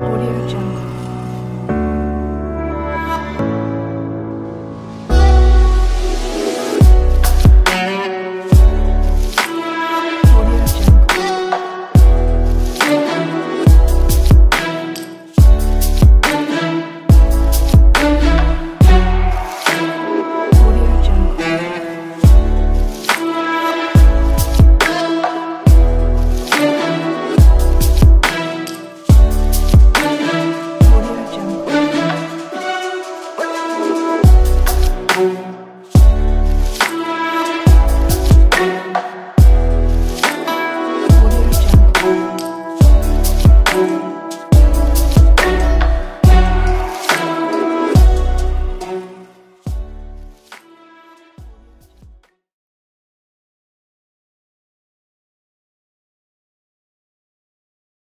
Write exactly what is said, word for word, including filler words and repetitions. Audio Jungle.